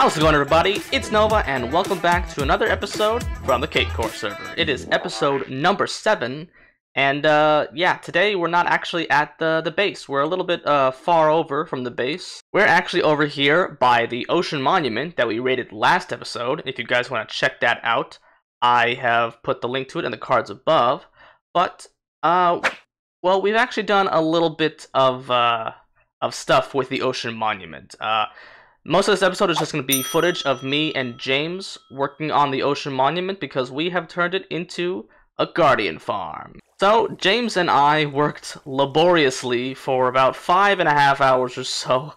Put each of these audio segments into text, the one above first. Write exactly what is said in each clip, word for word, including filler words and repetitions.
How's it going, everybody? It's Nova, and welcome back to another episode from the CakeCore server. It is episode number seven, and uh, yeah, today we're not actually at the, the base. We're a little bit uh, far over from the base. We're actually over here by the Ocean Monument that we raided last episode. If you guys want to check that out, I have put the link to it in the cards above. But, uh, well, we've actually done a little bit of, uh, of stuff with the Ocean Monument. Uh... Most of this episode is just going to be footage of me and James working on the Ocean Monument because we have turned it into a Guardian Farm. So, James and I worked laboriously for about five and a half hours or so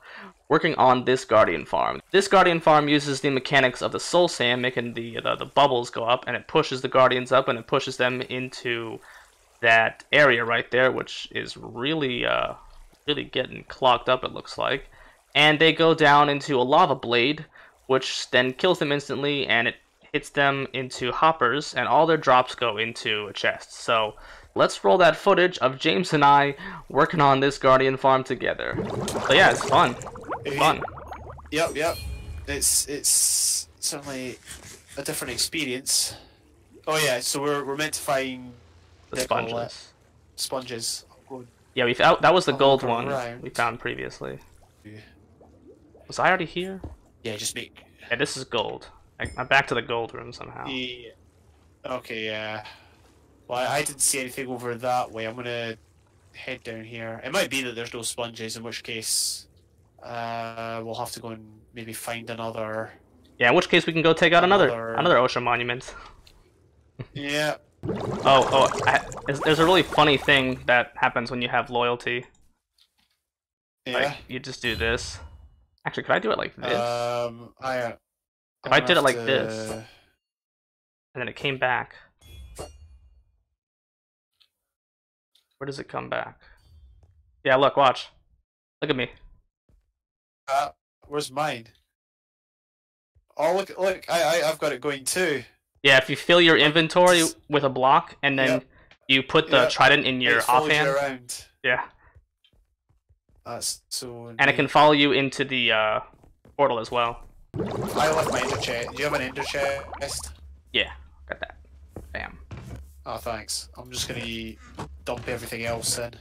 working on this Guardian Farm. This Guardian Farm uses the mechanics of the soul sand, making the, the, the bubbles go up, and it pushes the Guardians up, and it pushes them into that area right there, which is really, uh, really getting clogged up, it looks like. And they go down into a lava blade, which then kills them instantly, and it hits them into hoppers, and all their drops go into a chest. So let's roll that footage of James and I working on this Guardian Farm together. So yeah, it's fun. Fun. Yep, yep. It's it's certainly a different experience. Oh yeah, so we're we're meant to find the sponges. Uh, sponges. Oh, yeah, we found that was the oh, gold one around. we found previously. Yeah. Was I already here? Yeah, just me. Yeah, this is gold. I, I'm back to the gold room somehow. Yeah. Okay, yeah. Uh, well, I, I didn't see anything over that way. I'm gonna head down here. It might be that there's no sponges, in which case uh, we'll have to go and maybe find another... Yeah, in which case we can go take out another another, another Ocean Monument. Yeah. Oh, oh, I, there's a really funny thing that happens when you have loyalty. Yeah. Like, you just do this. Actually, could I do it like this? Um, I, uh, if I did it like to... this, and then it came back, where does it come back? Yeah, look, watch. Look at me. Uh, where's mine? Oh, look, look, I, I, I've got it going too. Yeah, if you fill your inventory with a block, and then yep. you put the yep. trident in your offhand. You around. Yeah. That's so and neat. It can follow you into the uh, portal as well. I left my ender chest. Do you have an ender chest? Yeah, got that. Bam. Oh, thanks. I'm just gonna dump everything else in.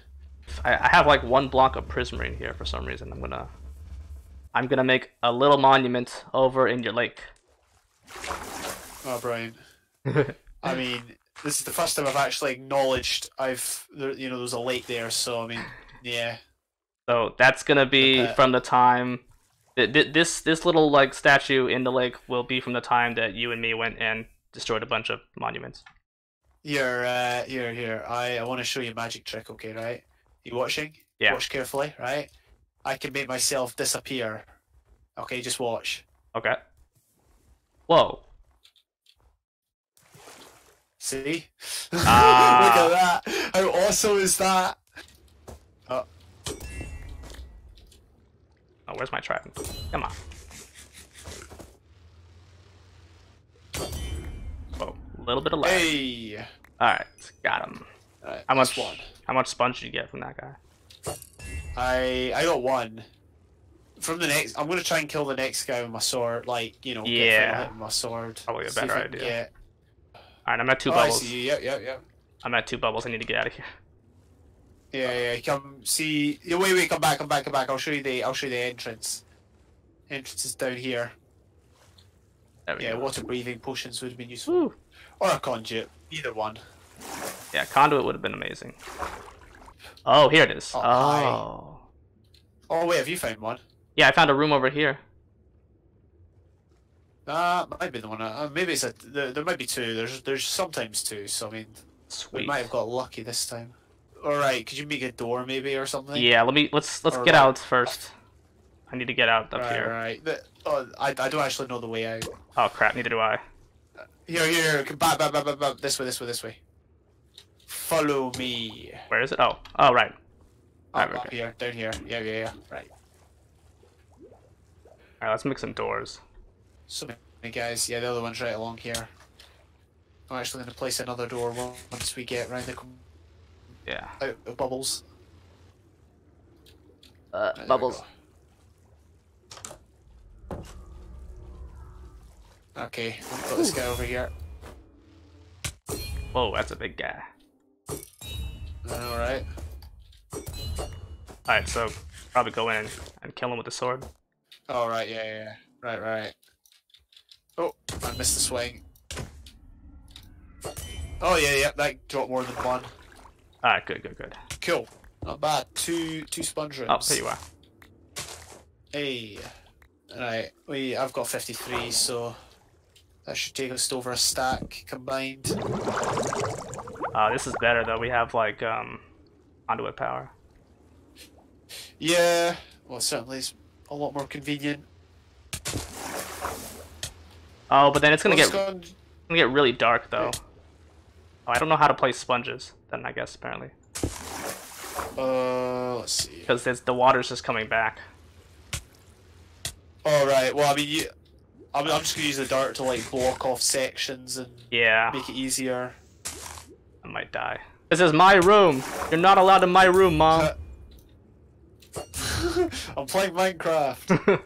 I, I have like one block of prismarine here for some reason. I'm gonna, I'm gonna make a little monument over in your lake. Oh, Brian. I mean, this is the first time I've actually acknowledged I've, you know, there's a lake there. So I mean, yeah. So that's gonna be okay. from the time that this this little like statue in the lake will be from the time that you and me went and destroyed a bunch of monuments. Here, uh, here, here. I I want to show you a magic trick. Okay, right? You watching? Yeah. Watch carefully, right? I can make myself disappear. Okay, just watch. Okay. Whoa. See? Ah. Look at that! How awesome is that? Oh. Oh, where's my trident? Come on. Whoa, a little bit of lag. Hey! Alright, got him. All right, how much one. How much sponge did you get from that guy? I I got one. From the next, I'm gonna try and kill the next guy with my sword, like, you know, yeah. get hit with my sword. Probably a better idea. Get... Alright, I'm at two oh, bubbles. I see you. Yep, yep, yep. I'm at two bubbles, I need to get out of here. Yeah, yeah, come see. Yeah, wait, wait, come back, come back, come back. I'll show you the, I'll show you the entrance. Entrance is down here. There we yeah, go. Water breathing potions would have been useful, Woo. or a conduit, either one. Yeah, conduit would have been amazing. Oh, here it is. Oh. Oh, oh wait, have you found one? Yeah, I found a room over here. Ah, uh, might be the one. Uh, maybe it's a. There, there might be two. There's, there's sometimes two. So I mean, Sweet. we might have got lucky this time. All right, could you make a door maybe or something? Yeah, let me let's let's or get right. out first. I need to get out up right, here. All right, the, oh, I I don't actually know the way out. Oh crap, neither do I. Here, here, here, back, back, back, back, back. This way, this way, this way. Follow me. Where is it? Oh, oh right. Up, right up okay. here, down here. Yeah, yeah, yeah. Right. All right, let's make some doors. So many guys. Yeah, the other one's right along here. I'm actually gonna place another door once we get round the. Yeah. Oh, oh, bubbles. Uh, right, bubbles. Okay, let's put this guy over here. Whoa, that's a big guy. Alright. Alright, so probably go in and kill him with the sword. Oh, right, yeah, yeah, yeah. Right, right. Oh, I missed the swing. Oh, yeah, yeah, that dropped more than one. Alright, good, good, good. Cool. Not bad. Two two sponge rooms. Oh, there you are. Hey. Alright, we, I've got fifty-three, so that should take us over a stack combined. Uh, this is better, though. We have, like, um, conduit power. Yeah, well, certainly it's a lot more convenient. Oh, but then it's gonna, well, get, gonna... It's gonna get really dark, though. Yeah. Oh, I don't know how to place sponges, then, I guess, apparently. Uh, let's see. Because the water's just coming back. All right. Well, I mean, you, I'm, I'm just gonna use the dart to like block off sections and yeah, make it easier. I might die. This is my room. You're not allowed in my room, Mom. Uh, I'm playing Minecraft.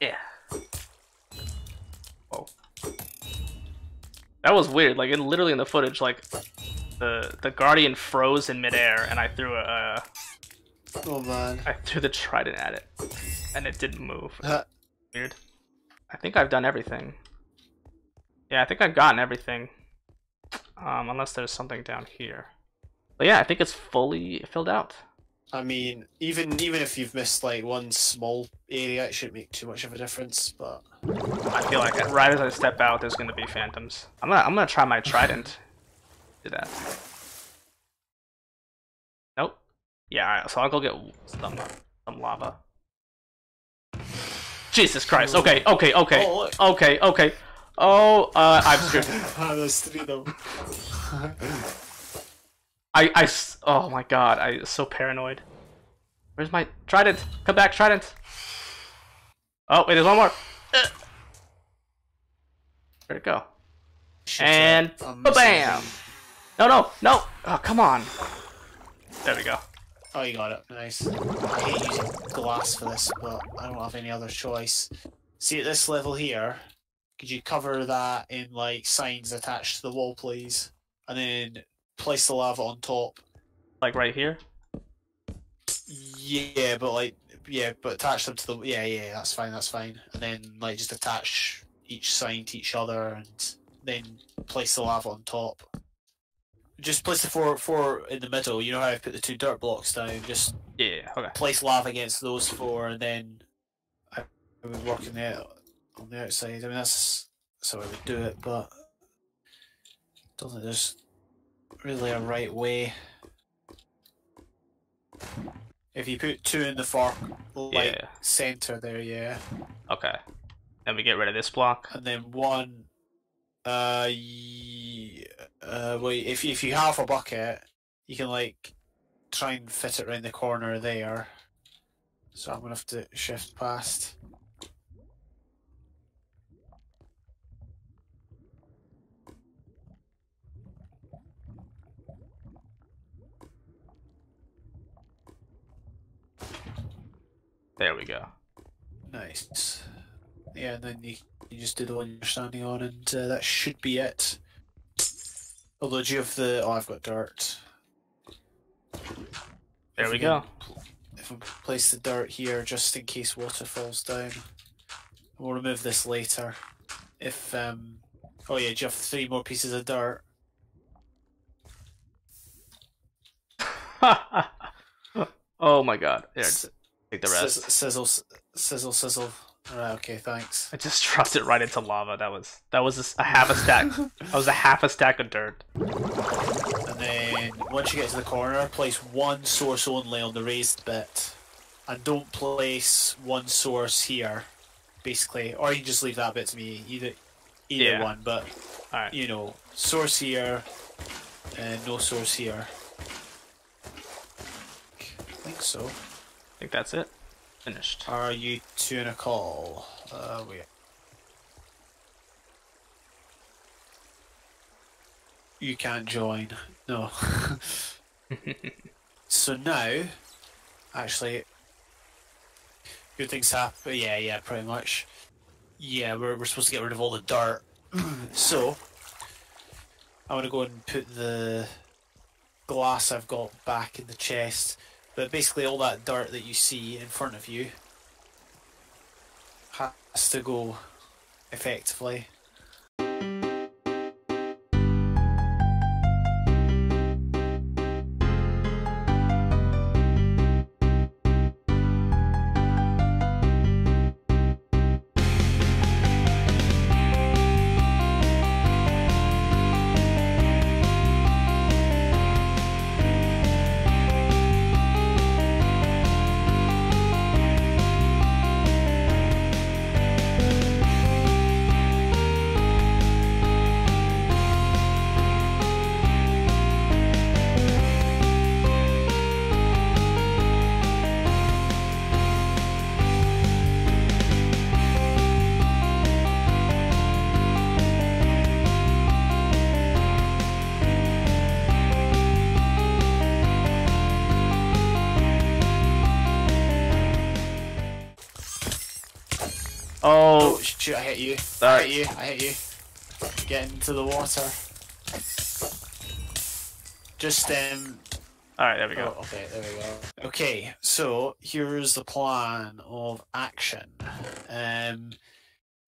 Yeah. Whoa. That was weird. Like, it literally in the footage, like, the the Guardian froze in midair, and I threw a. Uh, oh man. I threw the trident at it, and it didn't move. Huh. Weird. I think I've done everything. Yeah, I think I've gotten everything. Um, unless there's something down here. But yeah, I think it's fully filled out. I mean, even even if you've missed like one small area, it shouldn't make too much of a difference. But I feel like right as I step out, there's gonna be phantoms. I'm gonna I'm gonna try my trident. Do that. Nope. Yeah. All right, so I'll go get some some lava. Jesus Christ. Okay. Okay. Okay. Oh, okay. Okay. Oh, uh, I'm screwed. There's three of them. I, I, oh my god, I'm so paranoid. Where's my trident? Come back, trident! Oh, wait, there's one more! Uh. Where'd it go? Shit, and ba-bam! No, no, no! Oh, come on! There we go. Oh, you got it. Nice. I hate using glass for this, but I don't have any other choice. See, at this level here, could you cover that in, like, signs attached to the wall, please? And then place the lava on top, like right here. Yeah, but like, yeah, but attach them to the. Yeah, yeah, that's fine, that's fine. And then like just attach each sign to each other, and then place the lava on top. Just place the four four in the middle. You know how I put the two dirt blocks down. Just yeah, okay. Place lava against those four, and then I would work on the on the outside. I mean, that's that's how I would do it, but don't think there's really a right way. If you put two in the far like yeah. center there, yeah. Okay. Then we get rid of this block. And then one uh y uh well if you, if you have a bucket, you can like try and fit it around the corner there. So I'm gonna have to shift past. There we go. Nice. Yeah, and then you, you just do the one you're standing on, and uh, that should be it. Although, do you have the... Oh, I've got dirt. There we go. If I place the dirt here, just in case water falls down. We'll remove this later. If, um... Oh yeah, do you have three more pieces of dirt? Oh my god. There it's... The rest. Sizzle, sizzle, sizzle. All right, okay, thanks. I just dropped it right into lava. That was that was a half a stack. That was a half a stack of dirt. And then once you get to the corner, place one source only on the raised bit, and don't place one source here, basically. Or you can just leave that bit to me. Either, either yeah. one. But all right. You know, source here, and no source here. I think so. I think that's it. Finished. Are you two in a call? Uh, wait. You can't join. No. So now, actually, good things happen. Yeah, yeah, pretty much. Yeah, we're, we're supposed to get rid of all the dirt. So, I'm going to go and put the glass I've got back in the chest. But basically all that dirt that you see in front of you has to go effectively. Oh, oh shoot, I hit you. That. I hit you, I hit you. Get into the water. Just, um... Alright, there we go. Oh, okay, there we go. Okay, so here's the plan of action. Um,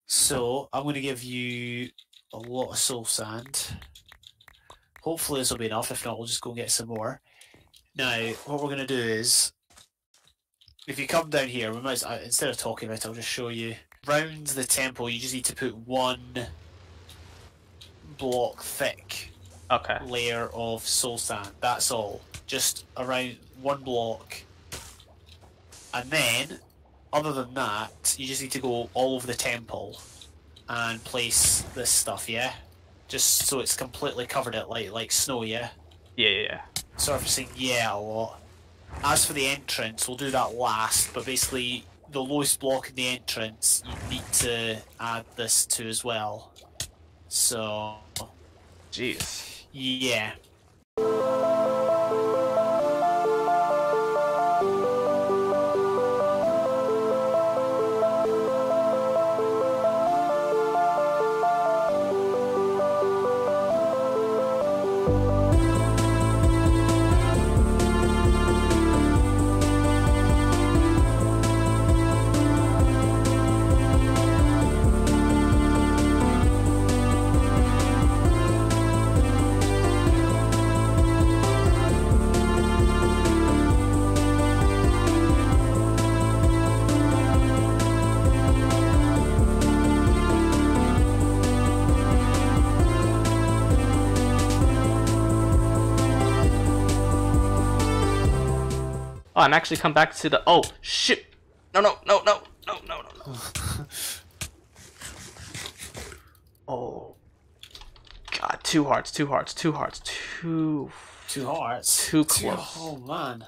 so, I'm going to give you a lot of soul sand. Hopefully this will be enough. If not, we'll just go and get some more. Now, what we're going to do is, if you come down here, we might, instead of talking about it, I'll just show you. Round the temple, you just need to put one block thick okay. layer of soul sand. That's all. Just around one block. And then, other than that, you just need to go all over the temple and place this stuff, yeah? Just so it's completely covered it like like snow, yeah? Yeah, yeah, yeah. Surfacing, yeah, a lot. As for the entrance, we'll do that last, but basically the lowest block in the entrance you need to add this to as well. So... Jeez. Yeah. Oh, I'm actually come back to the. Oh shit! No, no, no, no, no, no, no, no. Oh, God! Two hearts, two hearts, two hearts, two. Two hearts. Too close. Two, oh man.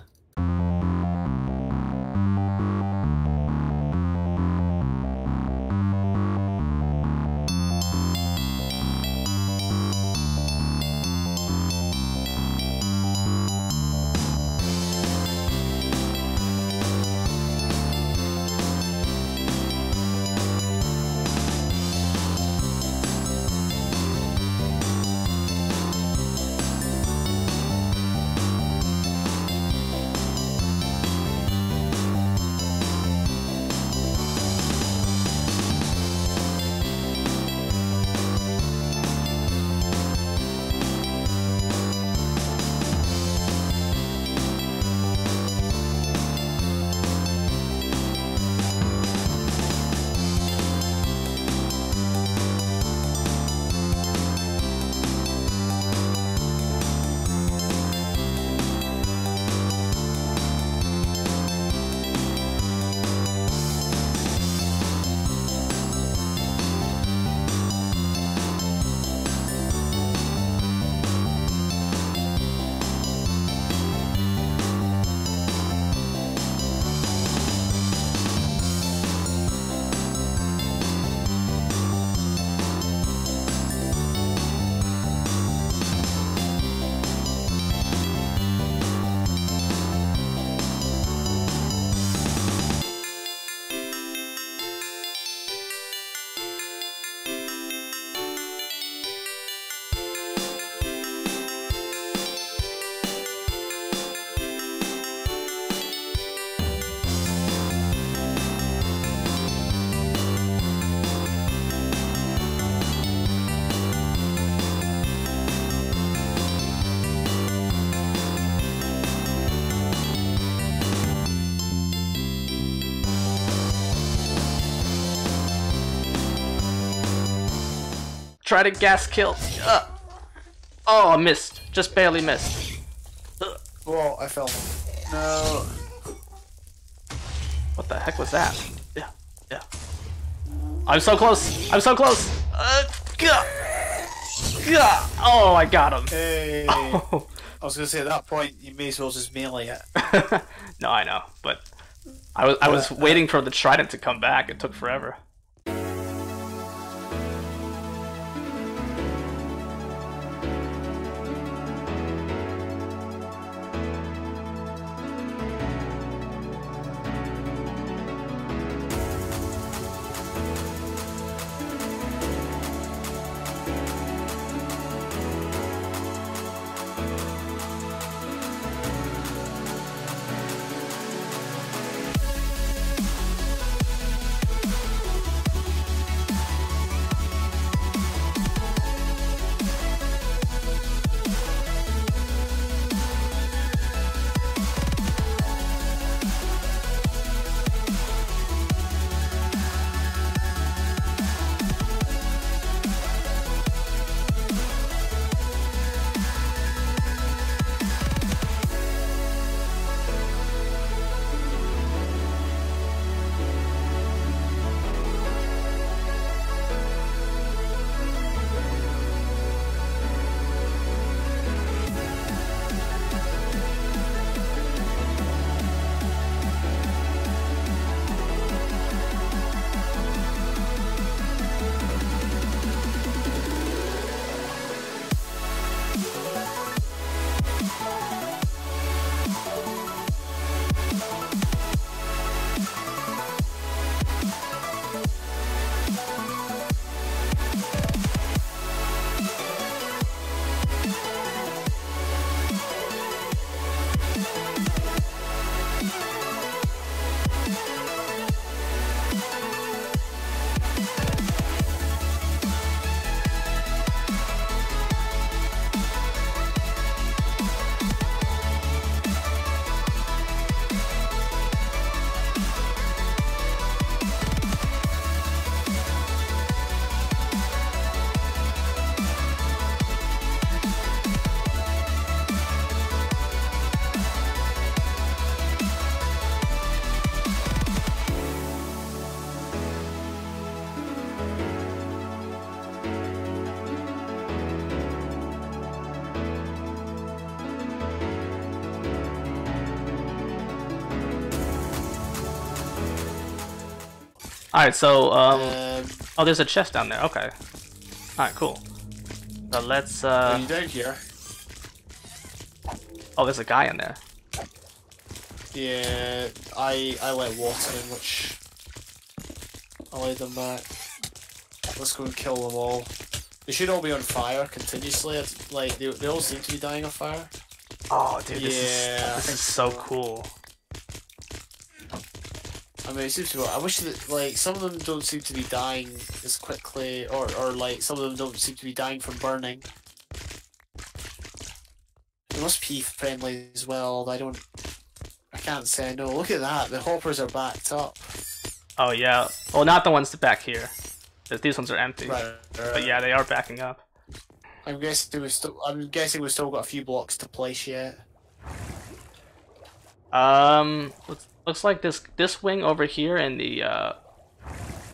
Try to gas kill. Uh. Oh, I missed. Just barely missed. Uh. Whoa, I fell. No. What the heck was that? Yeah, yeah. I'm so close. I'm so close. Uh, gah. Gah. Oh, I got him. Hey. Oh. I was gonna say at that point you may as well just melee it. No, I know, but I was I was uh, waiting for the trident to come back. It took forever. All right, so um, uh, oh, there's a chest down there. Okay. All right, cool. So let's. Uh, are you down here? Oh, there's a guy in there. Yeah, I I let water in, which I laid them back. Let's go and kill them all. They should all be on fire continuously. It's like they they all seem to be dying of fire. Oh, dude, this yeah, is this is so cool. I mean, it seems to be, I wish that, like, some of them don't seem to be dying as quickly, or, or, like, some of them don't seem to be dying from burning. They must be friendly as well, I don't, I can't say no. Look at that, the hoppers are backed up. Oh, yeah. Well, not the ones back here. These ones are empty. Right, right. But yeah, they are backing up. I'm guessing we've still, I'm guessing we've still got a few blocks to place yet. Um, let's... Looks like this this wing over here in the uh,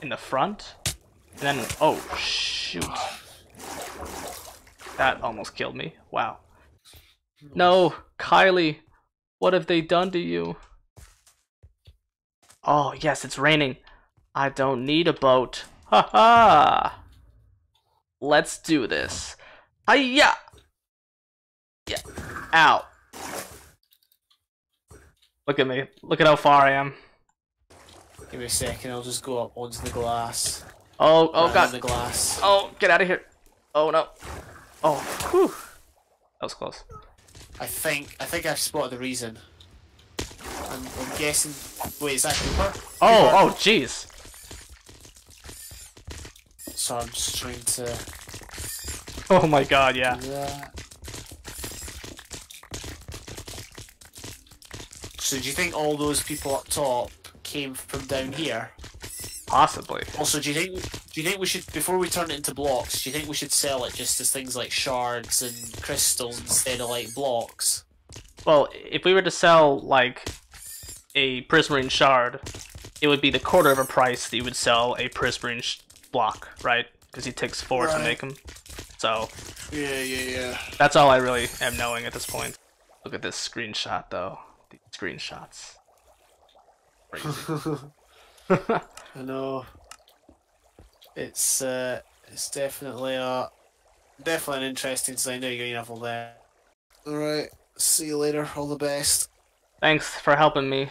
in the front, and then oh shoot, that almost killed me. Wow. No, Kylie, what have they done to you? Oh yes, it's raining. I don't need a boat. Ha ha. Let's do this. Hiya. Yeah. Ow. Look at me. Look at how far I am. Give me a second, I'll just go up onto the glass. Oh, oh god. The glass. Oh, get out of here. Oh no. Oh, whew. That was close. I think, I think I've spotted the reason. I'm, I'm guessing... Wait, is that Cooper? Oh, Cooper? Oh, jeez. So I'm just trying to... Oh my god, yeah. Yeah. So do you think all those people up top came from down here? Possibly. Also, do you think do you think we should, before we turn it into blocks, do you think we should sell it just as things like shards and crystals instead of like blocks? Well, if we were to sell like a prismarine shard, it would be the quarter of a price that you would sell a prismarine sh block, right? Because it takes four right. to make them. So. Yeah, yeah, yeah. That's all I really am knowing at this point. Look at this screenshot though. Screenshots. I know. It's uh, it's definitely a definitely an interesting design. Now you're gonna have all that. All right. See you later. All the best. Thanks for helping me.